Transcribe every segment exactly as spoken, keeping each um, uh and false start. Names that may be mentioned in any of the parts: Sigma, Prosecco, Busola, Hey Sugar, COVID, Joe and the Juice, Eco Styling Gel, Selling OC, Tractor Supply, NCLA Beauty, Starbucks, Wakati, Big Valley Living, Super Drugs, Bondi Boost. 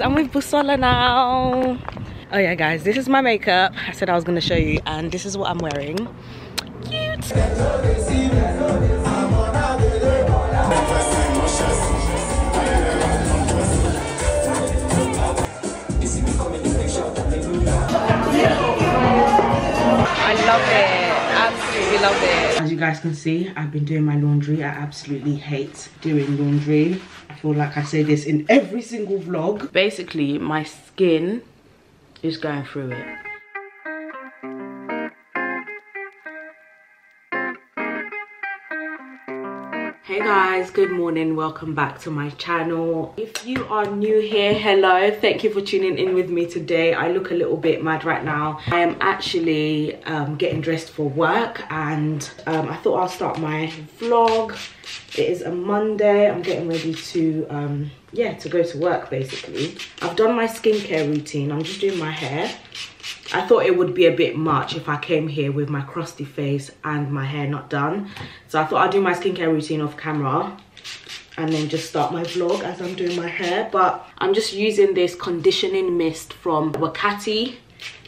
I'm with Busola now. Oh yeah guys, this is my makeup. I said I was gonna show you, and this is what I'm wearing. Cute! I love it, absolutely love it. As you guys can see, I've been doing my laundry. I absolutely hate doing laundry. Like I say this in every single vlog, basically my skin is going through it. Hey guys, good morning, welcome back to my channel. If you are new here, hello, thank you for tuning in with me today. I look a little bit mad right now. I am actually um getting dressed for work, and um I thought I'll start my vlog. It is a Monday. I'm getting ready to, um, yeah, to go to work, basically. I've done my skincare routine. I'm just doing my hair. I thought it would be a bit much if I came here with my crusty face and my hair not done. So I thought I'd do my skincare routine off camera and then just start my vlog as I'm doing my hair. But I'm just using this conditioning mist from Wakati.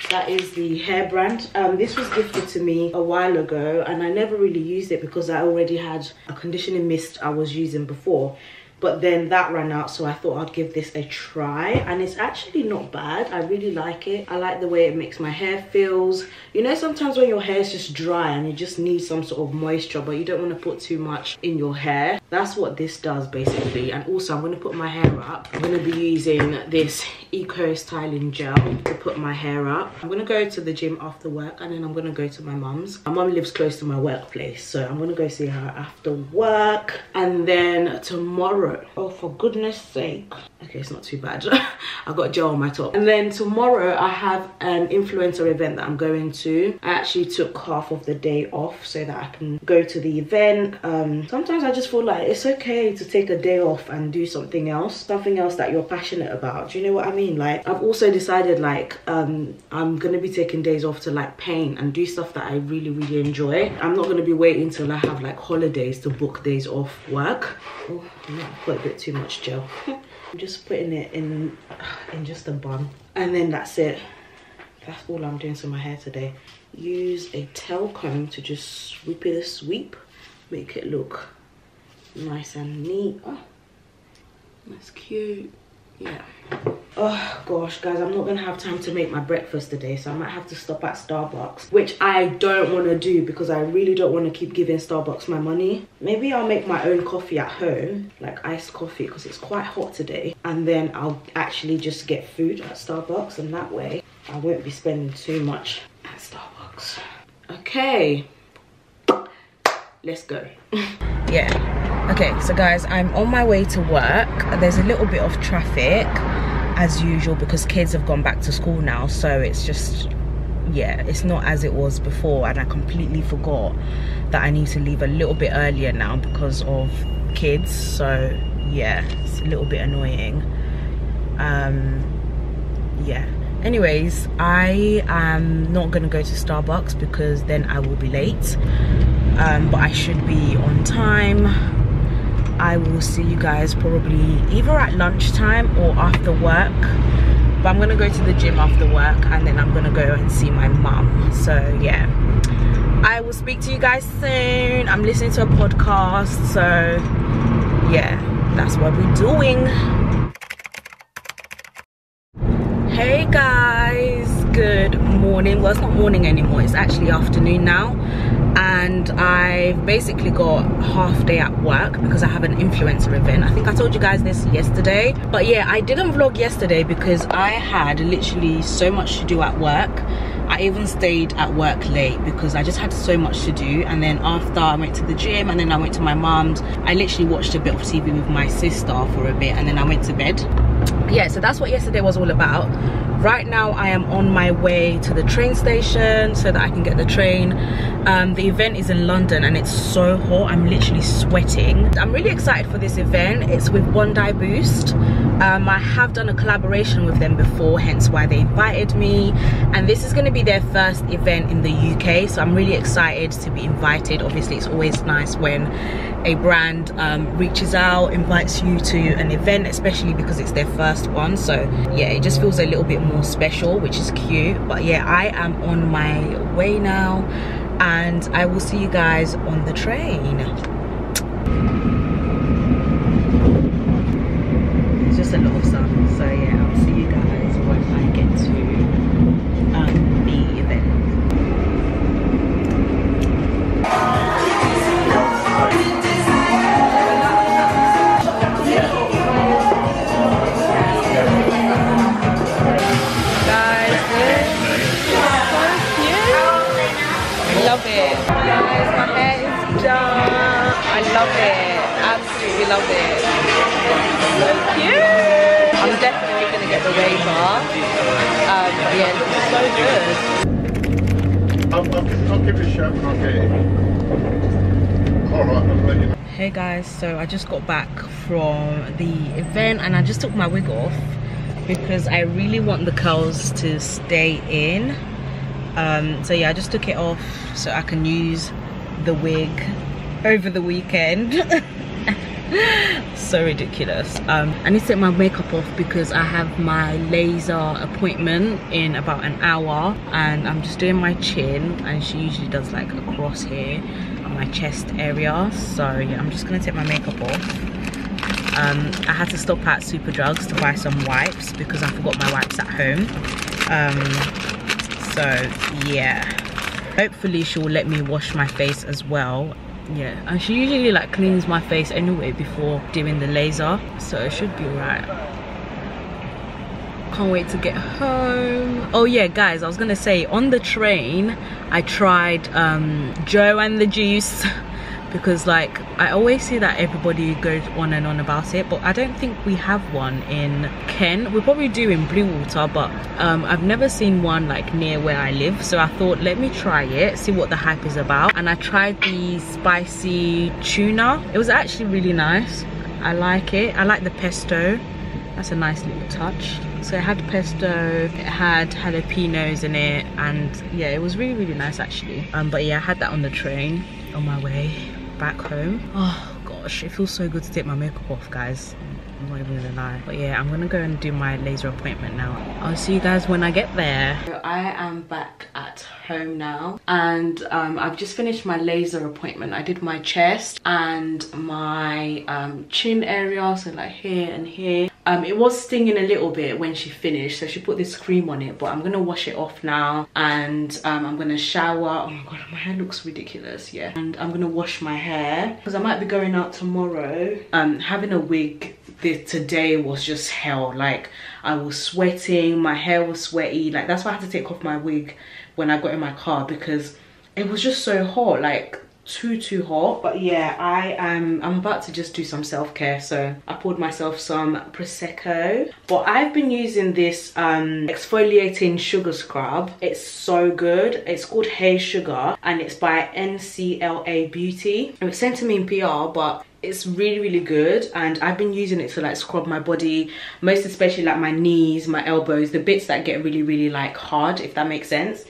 That is the hair brand. Um, this was gifted to me a while ago, and I never really used it because I already had a conditioning mist I was using before. But then that ran out, so I thought I'd give this a try, and it's actually not bad. I really like it. I like the way it makes my hair feels. You know, sometimes when your hair is just dry and you just need some sort of moisture, but you don't want to put too much in your hair. That's what this does, basically. And also, I'm going to put my hair up. I'm going to be using this Eco Styling Gel to put my hair up. I'm going to go to the gym after work, and then I'm going to go to my mum's. My mum lives close to my workplace, so I'm going to go see her after work. And then tomorrow, oh for goodness sake, okay, it's not too bad. I've got gel on my top, and then tomorrow I have an influencer event that I'm going to. I actually took half of the day off so that I can go to the event. Um sometimes I just feel like it's okay to take a day off and do something else something else that you're passionate about. Do you know what I mean? Like, I've also decided, like, um I'm gonna be taking days off to like paint and do stuff that I really really enjoy. I'm not gonna be waiting till I have like holidays to book days off work. Oh yeah, quite a bit too much gel. I'm just putting it in in just a bun, and then that's it. That's all I'm doing to my hair today. Use a tail comb to just sweep it a sweep, make it look nice and neat. Oh, that's cute. Yeah. Oh gosh guys, I'm not gonna have time to make my breakfast today, so I might have to stop at Starbucks, which I don't want to do because I really don't want to keep giving Starbucks my money. Maybe I'll make my own coffee at home, like iced coffee, because it's quite hot today, and then I'll actually just get food at Starbucks, and that way I won't be spending too much at Starbucks. Okay, let's go. Yeah. Okay, so guys, I'm on my way to work. There's a little bit of traffic as usual because kids have gone back to school now, so it's just, yeah, it's not as it was before, and I completely forgot that I need to leave a little bit earlier now because of kids. So yeah, it's a little bit annoying. Um yeah, anyways, I am not gonna go to Starbucks because then I will be late, um but I should be on time. I will see you guys probably either at lunchtime or after work, but I'm gonna go to the gym after work, and then I'm gonna go and see my mum. So yeah, I will speak to you guys soon. I'm listening to a podcast, so yeah, that's what we're doing. Hey guys, good morning. Well, it's not morning anymore, it's actually afternoon now, and I've basically got half day at work because I have an influencer event. I think I told you guys this yesterday, but yeah, I didn't vlog yesterday because I had literally so much to do at work. I even stayed at work late because I just had so much to do, and then after I went to the gym, and then I went to my mum's. I literally watched a bit of T V with my sister for a bit, and then I went to bed. Yeah, so that's what yesterday was all about. Right now I am on my way to the train station so that I can get the train. Um, the event is in London, and it's so hot, I'm literally sweating. I'm really excited for this event. It's with Bondi Boost, Um, I have done a collaboration with them before, hence why they invited me, and this is going to be their first event in the U K, so I'm really excited to be invited. Obviously it's always nice when a brand um, reaches out, invites you to an event, especially because it's their first one, so yeah, it just feels a little bit more special, which is cute. But yeah, I am on my way now and I will see you guys on the train. Just a lot of sun, so yeah, I'll see you guys when I get to um, the event. Guys, this is so cute. I love it. Guys, my hair is done. I love it. Absolutely love it. So cute! I'm definitely gonna get the waiver. Um, yeah, it looks so good. I'll, I'll, I'll give it a shot when I get it. Alright, I'll let you know. Hey guys, so I just got back from the event and I just took my wig off because I really want the curls to stay in. Um, so yeah, I just took it off so I can use the wig over the weekend. So ridiculous. um I need to take my makeup off because I have my laser appointment in about an hour, and I'm just doing my chin, and she usually does like across here on my chest area. So yeah, I'm just gonna take my makeup off. um I had to stop at Super Drugs to buy some wipes because I forgot my wipes at home. Um so yeah, hopefully she'll let me wash my face as well. Yeah, and she usually like cleans my face anyway before doing the laser, so it should be alright. Can't wait to get home. Oh yeah guys, I was gonna say, on the train I tried um, Joe and the Juice because like I always see that everybody goes on and on about it, but I don't think we have one in Kent. We probably do in Bluewater, but um, I've never seen one like near where I live, so I thought let me try it, see what the hype is about. And I tried the spicy tuna. It was actually really nice. I like it. I like the pesto. That's a nice little touch. So it had pesto, it had jalapenos in it, and yeah, it was really really nice actually. Um, but yeah, I had that on the train on my way back home. Oh gosh, it feels so good to take my makeup off guys, I'm not even gonna lie. But yeah, I'm gonna go and do my laser appointment now. I'll see you guys when I get there. So I am back at home now, and um, I've just finished my laser appointment. I did my chest and my um, chin area, so like here and here. Um, it was stinging a little bit when she finished, so she put this cream on it, but I'm gonna wash it off now, and um, I'm gonna shower. Oh my god, my hair looks ridiculous. Yeah, and I'm gonna wash my hair because I might be going out tomorrow. Um, having a wig the, today was just hell. Like I was sweating, my hair was sweaty. Like that's why I had to take off my wig when I got in my car because it was just so hot. Like too too hot. But yeah, I am I'm about to just do some self-care, so I poured myself some Prosecco. But I've been using this um exfoliating sugar scrub. It's so good. It's called Hey Sugar and it's by N C L A Beauty. It was sent to me in P R, but it's really really good, and I've been using it to like scrub my body, most especially like my knees, my elbows, the bits that get really really like hard, if that makes sense.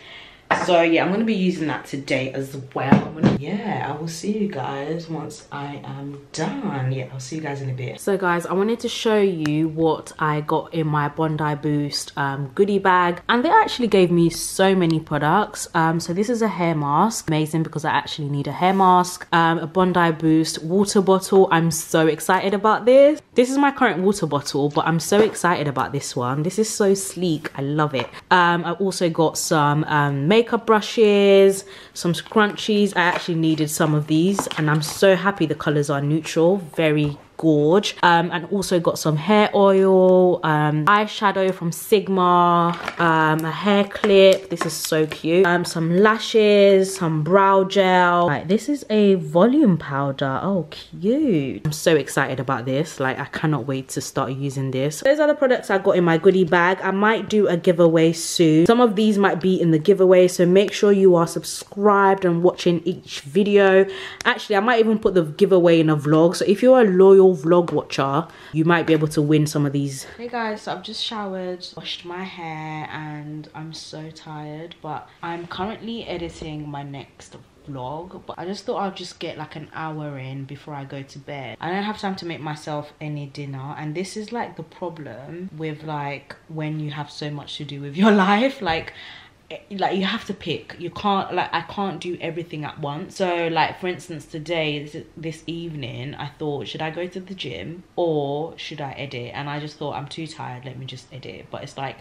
So yeah, I'm gonna be using that today as well. I'm gonna, yeah, I will see you guys once I am done. Yeah, I'll see you guys in a bit. So guys, I wanted to show you what I got in my Bondi Boost um, goodie bag, and they actually gave me so many products. Um, so this is a hair mask, amazing because I actually need a hair mask. Um, a Bondi Boost water bottle. I'm so excited about this. This is my current water bottle, but I'm so excited about this one. This is so sleek. I love it. Um, I also got some um, makeup brushes, some scrunchies. I actually needed some of these, and I'm so happy the colors are neutral, very gorge. Um, and also got some hair oil, um, eyeshadow from Sigma, um, a hair clip. This is so cute. Um, some lashes, some brow gel. Like, this is a volume powder. Oh, cute. I'm so excited about this. Like, I cannot wait to start using this. Those are the products I got in my goodie bag. I might do a giveaway soon. Some of these might be in the giveaway, so make sure you are subscribed and watching each video. Actually, I might even put the giveaway in a vlog. So if you're a loyal loyal vlog watcher, you might be able to win some of these. Hey guys, so I've just showered, washed my hair, and I'm so tired, but I'm currently editing my next vlog. But I just thought I'll just get like an hour in before I go to bed. I don't have time to make myself any dinner, and this is like the problem with like when you have so much to do with your life. Like like you have to pick. You can't, like, I can't do everything at once. So like for instance today, this, this evening, I thought, should I go to the gym or should I edit? And I just thought, I'm too tired, let me just edit. But it's like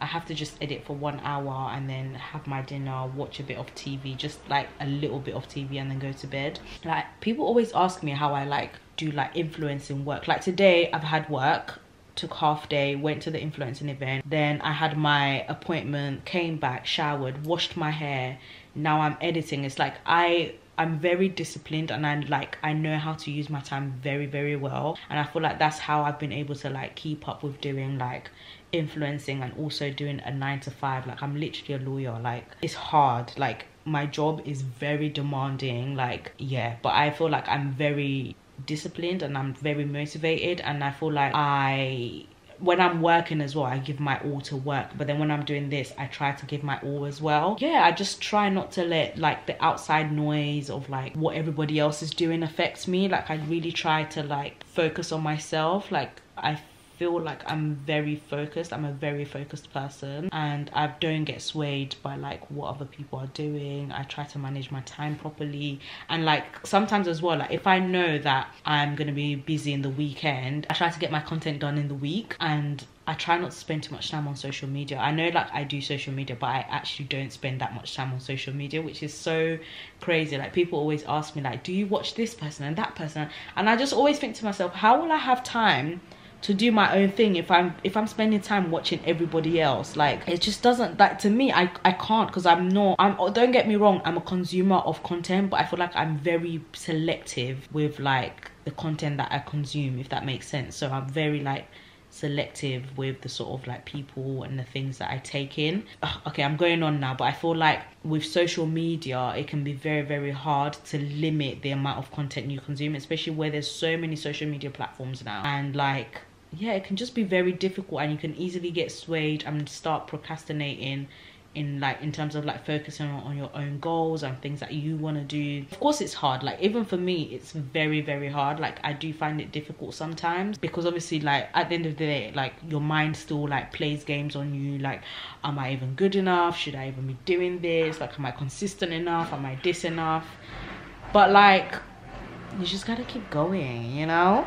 I have to just edit for one hour and then have my dinner, watch a bit of T V, just like a little bit of T V, and then go to bed. Like people always ask me how I like do like influencing work. Like today I've had work, took half day, went to the influencing event, then I had my appointment, came back, showered, washed my hair, now I'm editing. It's like I I'm very disciplined, and I like I know how to use my time very very well, and I feel like that's how I've been able to like keep up with doing like influencing and also doing a nine to five. Like I'm literally a lawyer. Like it's hard, like my job is very demanding, like yeah, but I feel like I'm very disciplined and I'm very motivated, and I feel like I when I'm working as well, I give my all to work, but then when I'm doing this, I try to give my all as well. Yeah, I just try not to let like the outside noise of like what everybody else is doing affect me. Like I really try to like focus on myself. Like I feel like I'm very focused. I'm a very focused person, and I don't get swayed by like what other people are doing. I try to manage my time properly, and like sometimes as well, like if I know that I'm gonna be busy in the weekend, I try to get my content done in the week, and I try not to spend too much time on social media. I know like I do social media, but I actually don't spend that much time on social media, which is so crazy. Like people always ask me like, do you watch this person and that person? And I just always think to myself, how will I have time to do my own thing if I'm if I'm spending time watching everybody else? Like it just doesn't, like to me, I, I can't, because I'm not, I'm, don't get me wrong, I'm a consumer of content, but I feel like I'm very selective with like the content that I consume, if that makes sense. So I'm very like selective with the sort of like people and the things that I take in. Okay, I'm going on now, but I feel like with social media, it can be very very hard to limit the amount of content you consume, especially where there's so many social media platforms now, and like yeah, it can just be very difficult, and you can easily get swayed and start procrastinating in like in terms of like focusing on, on your own goals and things that you want to do. Of course it's hard, like even for me it's very very hard. Like I do find it difficult sometimes, because obviously like at the end of the day, like your mind still like plays games on you. Like am I even good enough? Should I even be doing this? Like am I consistent enough? Am I this enough? But like you just gotta keep going, you know?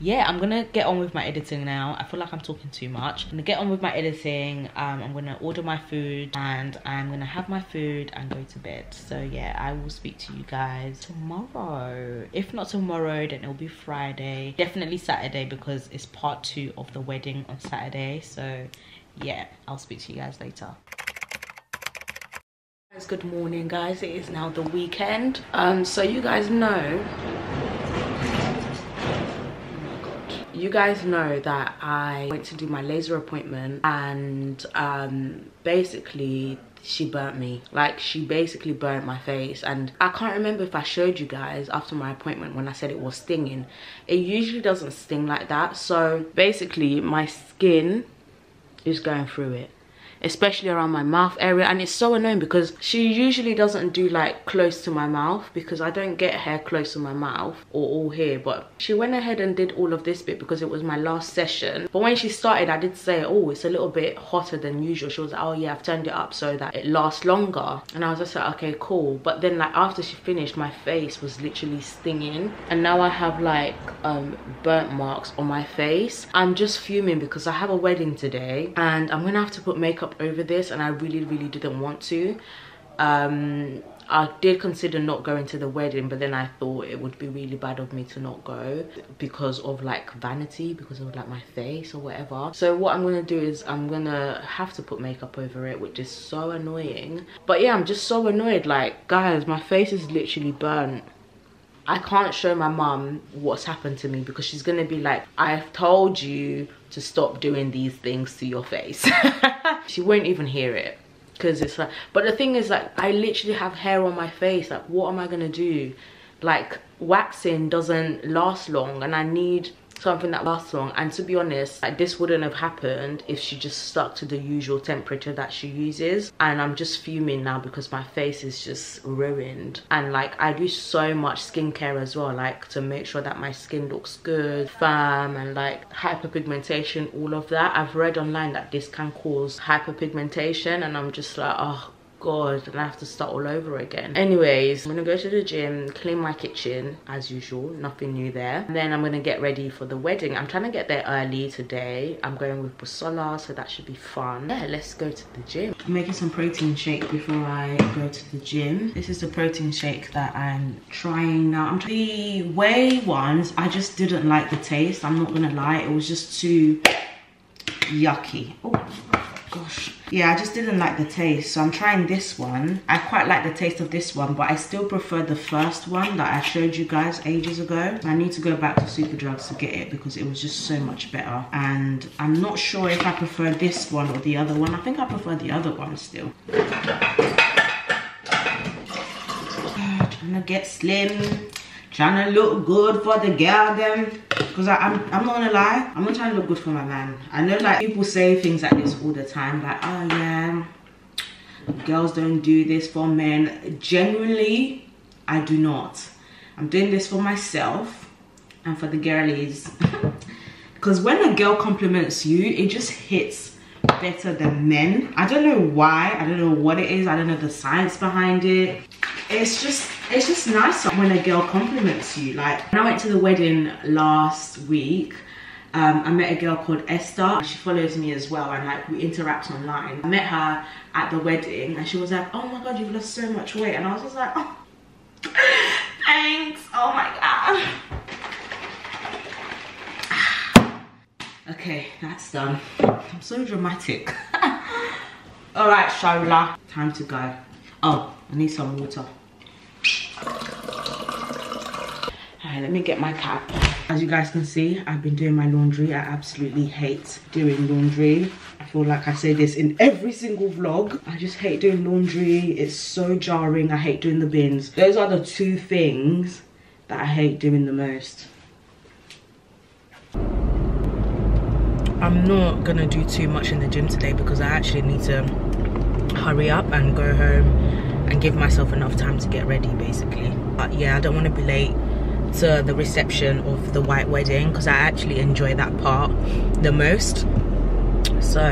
Yeah, I'm gonna get on with my editing now. I feel like I'm talking too much. I'm gonna get on with my editing. Um, I'm gonna order my food, and I'm gonna have my food and go to bed. So yeah, I will speak to you guys tomorrow. If not tomorrow, then it'll be Friday. Definitely Saturday, because it's part two of the wedding on Saturday. So yeah, I'll speak to you guys later. Good morning guys, it is now the weekend. Um so you guys know you guys know that I went to do my laser appointment, and um basically she burnt me. Like she basically burnt my face, and I can't remember if I showed you guys after my appointment when I said it was stinging. It usually doesn't sting like that. So basically my skin is going through it, especially around my mouth area, and it's so annoying because she usually doesn't do like close to my mouth, because I don't get hair close to my mouth or all here. But she went ahead and did all of this bit because it was my last session. But when she started, I did say, oh, it's a little bit hotter than usual. She was like, oh yeah, I've turned it up so that it lasts longer. And I was just like, okay, cool. But then like after she finished, my face was literally stinging, and now I have like um burnt marks on my face. I'm just fuming because I have a wedding today, and I'm gonna have to put makeup over this, and I really really didn't want to. um I did consider not going to the wedding, but then I thought it would be really bad of me to not go because of like vanity, because of like my face or whatever. So what I'm gonna do is I'm gonna have to put makeup over it, which is so annoying. But yeah, I'm just so annoyed. Like guys, my face is literally burnt. I can't show my mum what's happened to me, because she's gonna be like, I've told you to stop doing these things to your face. She won't even hear it, because it's like, but the thing is, like I literally have hair on my face. Like what am I gonna do? like waxing doesn't last long, and I need something that lasts long. And to be honest, like, this wouldn't have happened if she just stuck to the usual temperature that she uses. And I'm just fuming now because my face is just ruined. And like, I do so much skincare as well, like to make sure that my skin looks good, firm, and like hyperpigmentation, all of that. I've read online that this can cause hyperpigmentation, and I'm just like, oh God, and I have to start all over again. Anyways, I'm gonna go to the gym, clean my kitchen as usual, nothing new there, and then I'm gonna get ready for the wedding. I'm trying to get there early today. I'm going with Busola, so that should be fun. Yeah, let's go to the gym. I'm making some protein shake before I go to the gym. This is the protein shake that I'm trying now. I'm trying the whey ones. I just didn't like the taste, I'm not gonna lie. It was just too yucky. Oh gosh, yeah, I just didn't like the taste, so I'm trying this one. I quite like the taste of this one, but I still prefer the first one that I showed you guys ages ago. I need to go back to Super Drugs to get it because it was just so much better. And I'm not sure if I prefer this one or the other one. I think I prefer the other one still. Trying to get slim, trying to look good for the girl them. Because I'm, I'm not gonna lie, I'm not trying to look good for my man. I know like people say things like this all the time, like, oh yeah, girls don't do this for men. Genuinely, I do not. I'm doing this for myself and for the girlies. Because when a girl compliments you, it just hits better than men. I don't know why, I don't know what it is, I don't know the science behind it. It's just, it's just nicer when a girl compliments you. Like, when I went to the wedding last week, um, I met a girl called Esther. She follows me as well, and like, we interact online. I met her at the wedding, and she was like, oh my God, you've lost so much weight. And I was just like, oh, thanks, oh my God. Okay, that's done. I'm so dramatic. All right, Shola, time to go. Oh, I need some water. Alright, let me get my cap. As you guys can see, I've been doing my laundry. I absolutely hate doing laundry. I feel like I say this in every single vlog. I just hate doing laundry. It's so jarring. I hate doing the bins. Those are the two things that I hate doing the most. I'm not gonna do too much in the gym today because I actually need to hurry up and go home and give myself enough time to get ready, basically. But yeah, I don't want to be late to the reception of the white wedding because I actually enjoy that part the most. So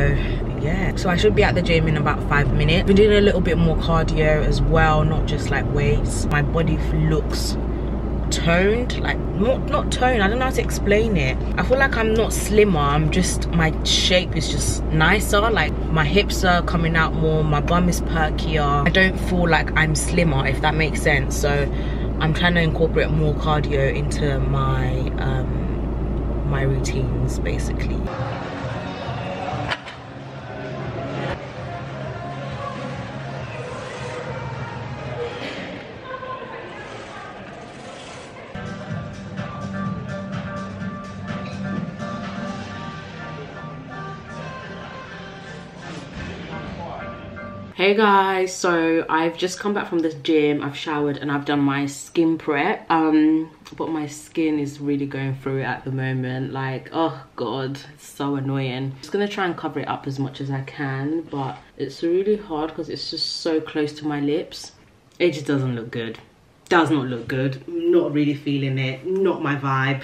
yeah, so I should be at the gym in about five minutes. Been doing a little bit more cardio as well, not just like weights. My body looks toned, like not not toned, I don't know how to explain it. I feel like I'm not slimmer, I'm just, my shape is just nicer. Like my hips are coming out more, my bum is perkier. I don't feel like I'm slimmer, if that makes sense. So I'm trying to incorporate more cardio into my um my routines, basically. Hey guys, so I've just come back from the gym. I've showered and I've done my skin prep, um but my skin is really going through it at the moment. Like, oh God, it's so annoying. I'm just gonna try and cover it up as much as I can, but it's really hard because it's just so close to my lips. It just doesn't look good. Does not look good. Not really feeling it, not my vibe.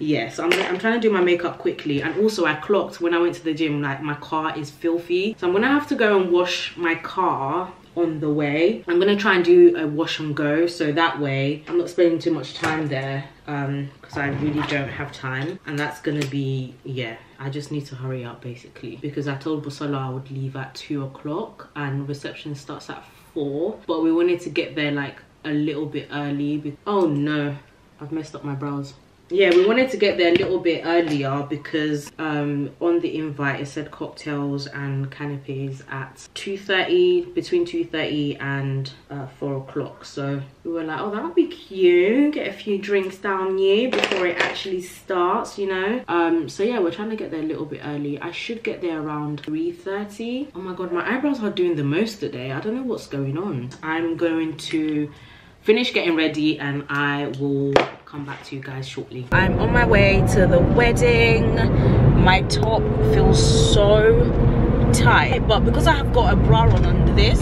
Yeah, so I'm, I'm trying to do my makeup quickly. And also I clocked when I went to the gym, like my car is filthy, so I'm gonna have to go and wash my car on the way. I'm gonna try and do a wash and go, so that way I'm not spending too much time there, um because I really don't have time. And that's gonna be, yeah, I just need to hurry up basically, because I told Busola I would leave at two o'clock, and reception starts at four, but we wanted to get there like a little bit early. Oh no, I've messed up my brows. Yeah, we wanted to get there a little bit earlier because um on the invite it said cocktails and canapes at two thirty, between two thirty and uh, four o'clock. So we were like, oh, that would be cute, get a few drinks down you before it actually starts, you know. Um so yeah, we're trying to get there a little bit early. I should get there around three thirty. Oh my God, my eyebrows are doing the most today. I don't know what's going on. I'm going to finish getting ready and I will come back to you guys shortly. I'm on my way to the wedding. My top feels so tight, but because I have got a bra on under this,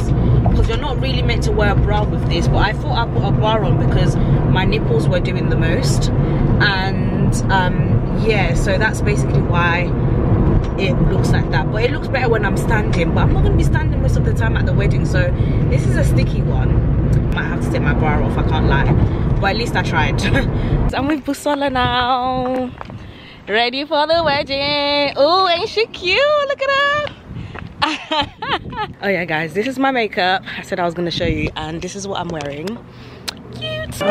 because you're not really meant to wear a bra with this, but I thought I put a bra on because my nipples were doing the most, and um yeah, so that's basically why it looks like that. But it looks better when I'm standing, but I'm not going to be standing most of the time at the wedding, so this is a sticky one. Might have to take my bra off, I can't lie, but at least I tried. So I'm with Busola now, ready for the wedding. Oh, ain't she cute? Look at her. Oh yeah guys, this is my makeup. I said I was going to show you, and this is what I'm wearing. Cute. Oh.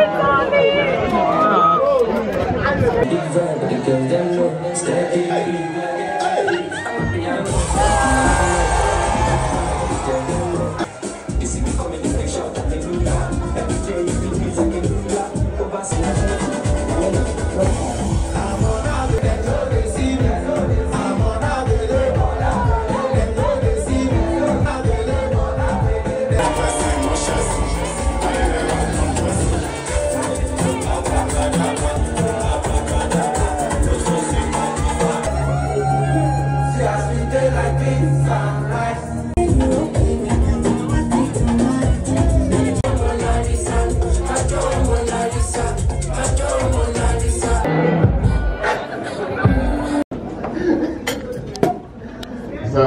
So,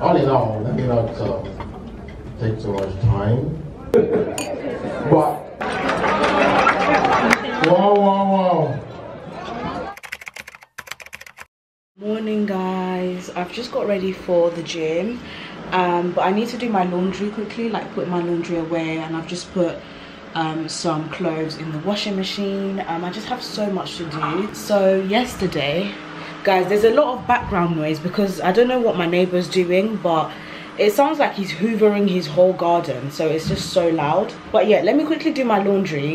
all in all, let me not uh, take so much time. But, wow, wow, wow. Morning, guys. I've just got ready for the gym, um, but I need to do my laundry quickly, like put my laundry away, and I've just put Um, some clothes in the washing machine. um, I just have so much to do. So yesterday guys, there's a lot of background noise because I don't know what my neighbor's doing, but it sounds like he's hoovering his whole garden, so it's just so loud. But yeah, let me quickly do my laundry.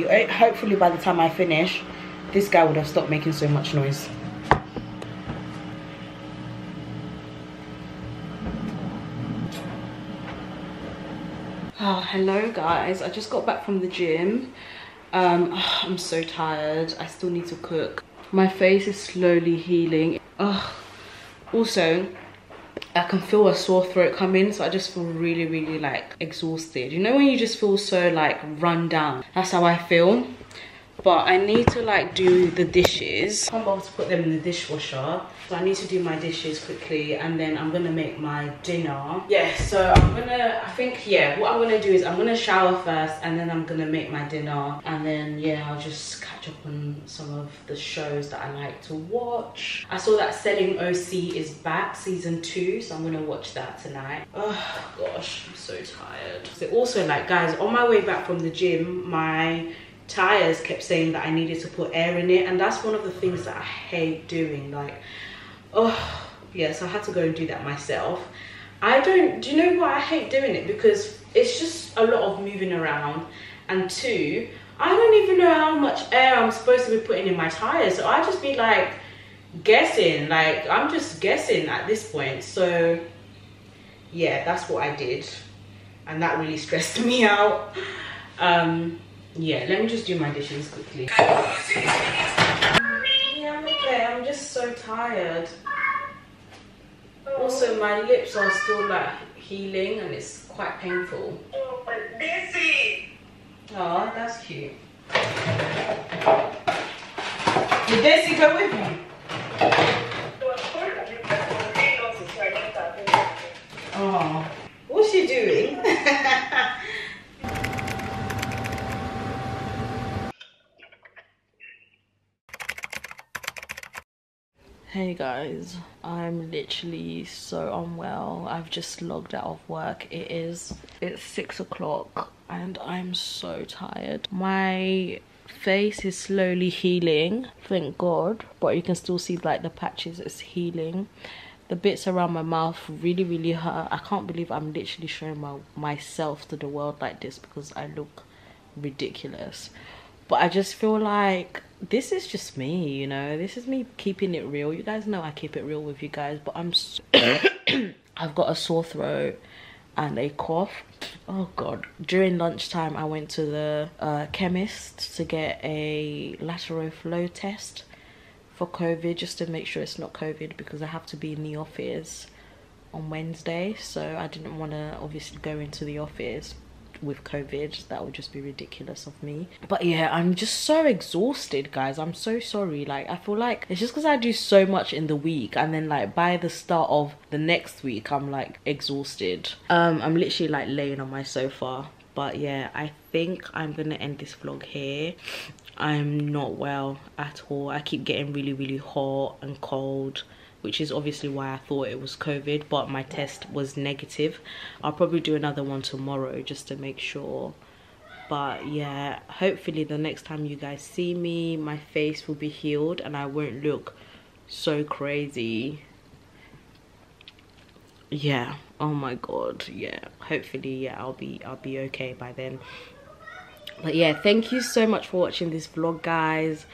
Hopefully by the time I finish, this guy would have stopped making so much noise. Oh, hello guys, I just got back from the gym. um oh, I'm so tired. I still need to cook. My face is slowly healing. Oh, also I can feel a sore throat coming, so I just feel really really like exhausted. You know when you just feel so like run down? That's how I feel. But I need to like do the dishes. I'm about to put them in the dishwasher, so I need to do my dishes quickly, and then I'm gonna make my dinner. Yeah, so I'm gonna, I think, yeah, what I'm gonna do is I'm gonna shower first, and then I'm gonna make my dinner, and then yeah, I'll just catch up on some of the shows that I like to watch. I saw that Selling O C is back, season two, so I'm gonna watch that tonight. Oh gosh, I'm so tired. So also like guys, on my way back from the gym, my tires kept saying that I needed to put air in it, and that's one of the things that I hate doing. Like, oh yeah, so I had to go and do that myself. I don't, do you know why I hate doing it? Because it's just a lot of moving around, and two, I don't even know how much air I'm supposed to be putting in my tires, so I just be like guessing, like I'm just guessing at this point. So yeah, that's what I did, and that really stressed me out. um Yeah, let me just do my dishes quickly. Yeah, I'm okay. I'm just so tired. Also, my lips are still like healing, and it's quite painful. Oh, that's cute. Did Daisy go with me? Oh, what's she doing? Hey guys, I'm literally so unwell. I've just logged out of work. It is, it's six o'clock and I'm so tired. My face is slowly healing, thank God. But you can still see like the patches, it's healing. The bits around my mouth really, really hurt. I can't believe I'm literally showing my, myself to the world like this because I look ridiculous. But I just feel like this is just me, you know, this is me keeping it real. You guys know I keep it real with you guys, but I'm so I've got a sore throat. and a cough. Oh god. During lunchtime I went to the uh, chemist to get a lateral flow test for COVID, just to make sure it's not COVID, because I have to be in the office on Wednesday, so I didn't want to obviously go into the office with COVID. That would just be ridiculous of me. But yeah, I'm just so exhausted, guys. I'm so sorry. Like, I feel like it's just because I do so much in the week, and then like by the start of the next week I'm like exhausted. um I'm literally like laying on my sofa. But yeah, I think I'm gonna end this vlog here. I'm not well at all. I keep getting really really hot and cold, which is obviously why I thought it was COVID, but my test was negative. I'll probably do another one tomorrow just to make sure. But yeah, hopefully the next time you guys see me, my face will be healed and I won't look so crazy. Yeah, oh my god, yeah. Hopefully, yeah, I'll be I'll be okay by then. But yeah, thank you so much for watching this vlog, guys.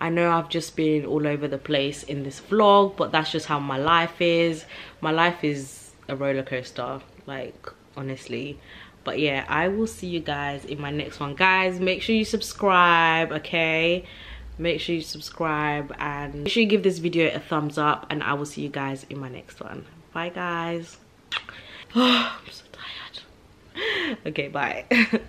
I know I've just been all over the place in this vlog, but that's just how my life is. My life is a roller coaster, like, honestly. But yeah, I will see you guys in my next one. Guys, make sure you subscribe, okay? Make sure you subscribe and make sure you give this video a thumbs up, and I will see you guys in my next one. Bye, guys. Oh, I'm so tired. Okay, bye.